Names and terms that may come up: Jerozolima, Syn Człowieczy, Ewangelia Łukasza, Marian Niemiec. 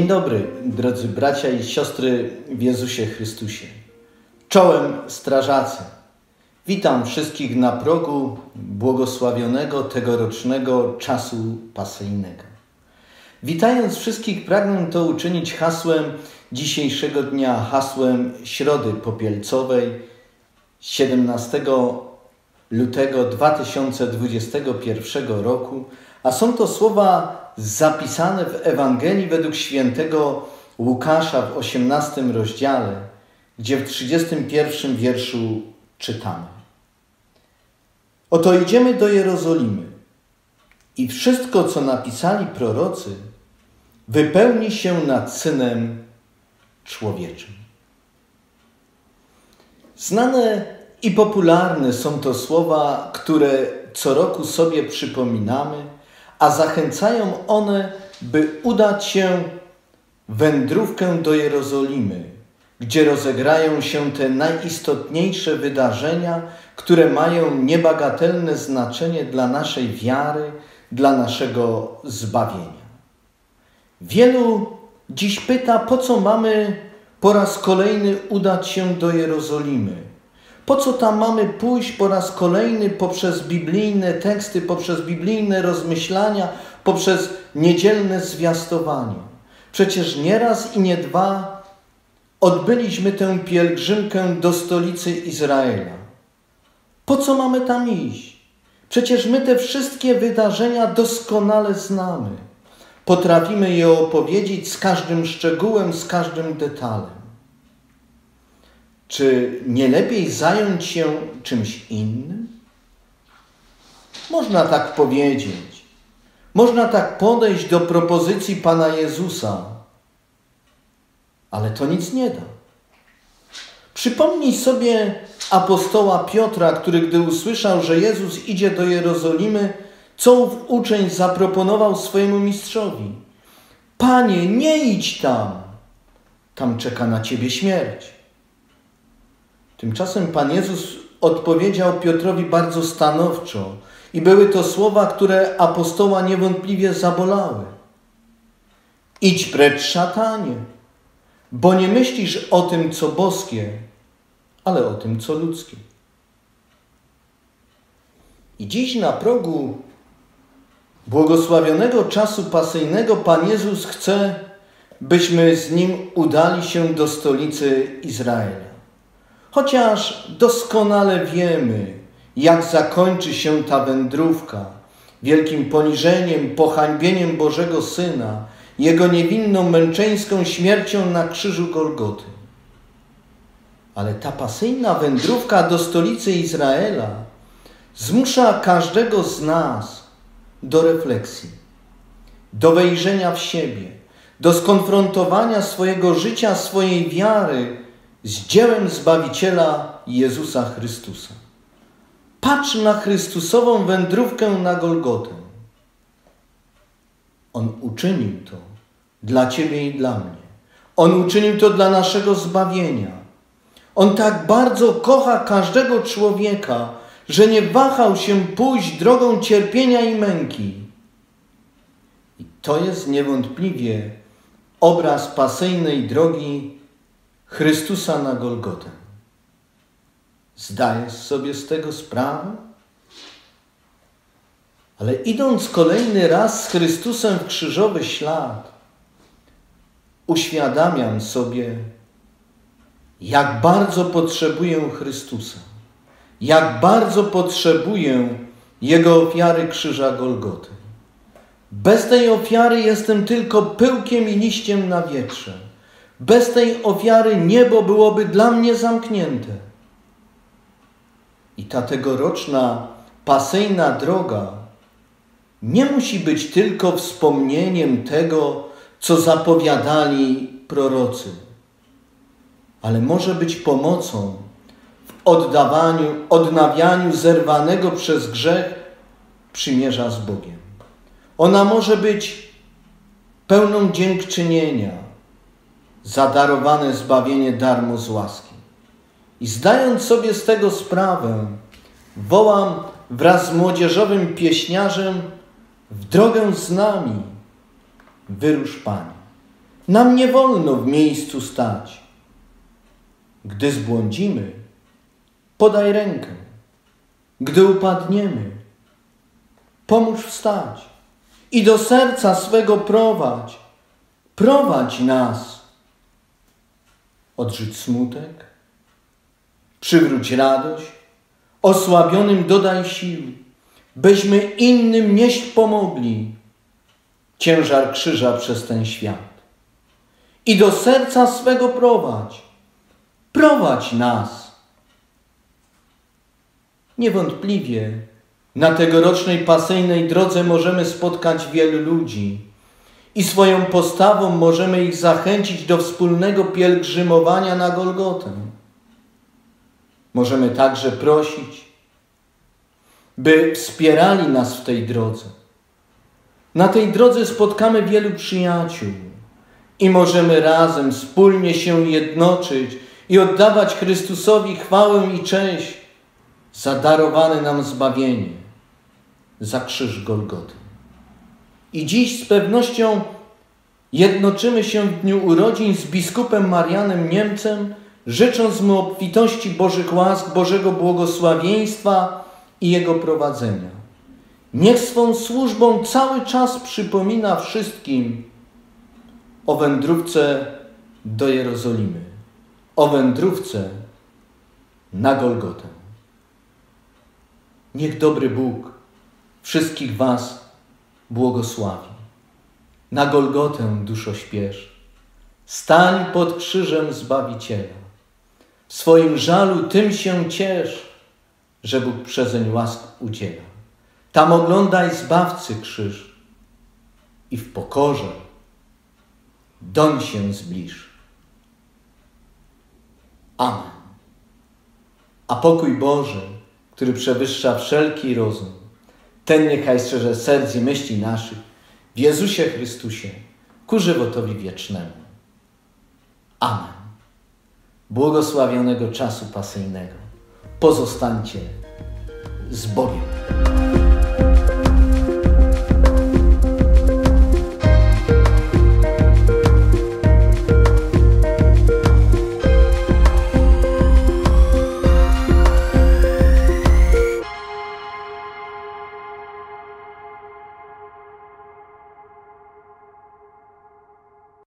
Dzień dobry, drodzy bracia i siostry w Jezusie Chrystusie. Czołem strażacy. Witam wszystkich na progu błogosławionego tegorocznego czasu pasyjnego. Witając wszystkich, pragnę to uczynić hasłem dzisiejszego dnia, hasłem Środy Popielcowej 17 lutego 2021 roku, a są to słowa zapisane w Ewangelii według świętego Łukasza w 18 rozdziale, gdzie w 31 wierszu czytamy: Oto idziemy do Jerozolimy i wszystko, co napisali prorocy, wypełni się nad Synem Człowieczym. Znane i popularne są to słowa, które co roku sobie przypominamy, a zachęcają one, by udać się w wędrówkę do Jerozolimy, gdzie rozegrają się te najistotniejsze wydarzenia, które mają niebagatelne znaczenie dla naszej wiary, dla naszego zbawienia. Wielu dziś pyta, po co mamy po raz kolejny udać się do Jerozolimy? Po co tam mamy pójść po raz kolejny poprzez biblijne teksty, poprzez biblijne rozmyślania, poprzez niedzielne zwiastowanie? Przecież nie raz i nie dwa odbyliśmy tę pielgrzymkę do stolicy Izraela. Po co mamy tam iść? Przecież my te wszystkie wydarzenia doskonale znamy. Potrafimy je opowiedzieć z każdym szczegółem, z każdym detalem. Czy nie lepiej zająć się czymś innym? Można tak powiedzieć. Można tak podejść do propozycji Pana Jezusa. Ale to nic nie da. Przypomnij sobie apostoła Piotra, który gdy usłyszał, że Jezus idzie do Jerozolimy, co ów uczeń zaproponował swojemu mistrzowi: Panie, nie idź tam. Tam czeka na Ciebie śmierć. Tymczasem Pan Jezus odpowiedział Piotrowi bardzo stanowczo i były to słowa, które apostoła niewątpliwie zabolały. Idź precz, szatanie, bo nie myślisz o tym, co boskie, ale o tym, co ludzkie. I dziś na progu błogosławionego czasu pasyjnego Pan Jezus chce, byśmy z Nim udali się do stolicy Izraela. Chociaż doskonale wiemy, jak zakończy się ta wędrówka wielkim poniżeniem, pohańbieniem Bożego Syna, Jego niewinną, męczeńską śmiercią na krzyżu Golgoty. Ale ta pasyjna wędrówka do stolicy Izraela zmusza każdego z nas do refleksji, do wejrzenia w siebie, do skonfrontowania swojego życia, swojej wiary z dziełem Zbawiciela Jezusa Chrystusa. Patrz na Chrystusową wędrówkę na Golgotę. On uczynił to dla Ciebie i dla mnie. On uczynił to dla naszego zbawienia. On tak bardzo kocha każdego człowieka, że nie wahał się pójść drogą cierpienia i męki. I to jest niewątpliwie obraz pasyjnej drogi Chrystusa na Golgotę. Zdajesz sobie z tego sprawę? Ale idąc kolejny raz z Chrystusem w krzyżowy ślad, uświadamiam sobie, jak bardzo potrzebuję Chrystusa, jak bardzo potrzebuję Jego ofiary krzyża Golgoty. Bez tej ofiary jestem tylko pyłkiem i liściem na wietrze. Bez tej ofiary niebo byłoby dla mnie zamknięte. I ta tegoroczna, pasyjna droga nie musi być tylko wspomnieniem tego, co zapowiadali prorocy, ale może być pomocą w odnawianiu zerwanego przez grzech przymierza z Bogiem. Ona może być pełną dziękczynienia za darowane zbawienie darmo z łaski. I zdając sobie z tego sprawę, wołam wraz z młodzieżowym pieśniarzem: w drogę z nami, wyrusz Panie. Nam nie wolno w miejscu stać. Gdy zbłądzimy, podaj rękę. Gdy upadniemy, pomóż wstać i do serca swego prowadź. Prowadź nas. Odrzuć smutek, przywróć radość, osłabionym dodaj sił, byśmy innym nieść pomogli ciężar krzyża przez ten świat. I do serca swego prowadź. Prowadź nas. Niewątpliwie na tegorocznej pasyjnej drodze możemy spotkać wielu ludzi i swoją postawą możemy ich zachęcić do wspólnego pielgrzymowania na Golgotę. Możemy także prosić, by wspierali nas w tej drodze. Na tej drodze spotkamy wielu przyjaciół i możemy razem, wspólnie się jednoczyć i oddawać Chrystusowi chwałę i cześć za darowane nam zbawienie, za krzyż Golgoty. I dziś z pewnością jednoczymy się w dniu urodzin z biskupem Marianem Niemcem, życząc mu obfitości Bożych łask, Bożego błogosławieństwa i jego prowadzenia. Niech swą służbą cały czas przypomina wszystkim o wędrówce do Jerozolimy, o wędrówce na Golgotę. Niech dobry Bóg wszystkich was błogosławi. Na Golgotę, duszo, śpiesz. Stań pod krzyżem Zbawiciela. W swoim żalu tym się ciesz, że Bóg przezeń łask udziela. Tam oglądaj Zbawcy krzyż i w pokorze doń się zbliż. Amen. A pokój Boży, który przewyższa wszelki rozum, ten niechaj strzeże serc i myśli naszych w Jezusie Chrystusie ku żywotowi wiecznemu. Amen. Błogosławionego czasu pasyjnego. Pozostańcie z Bogiem.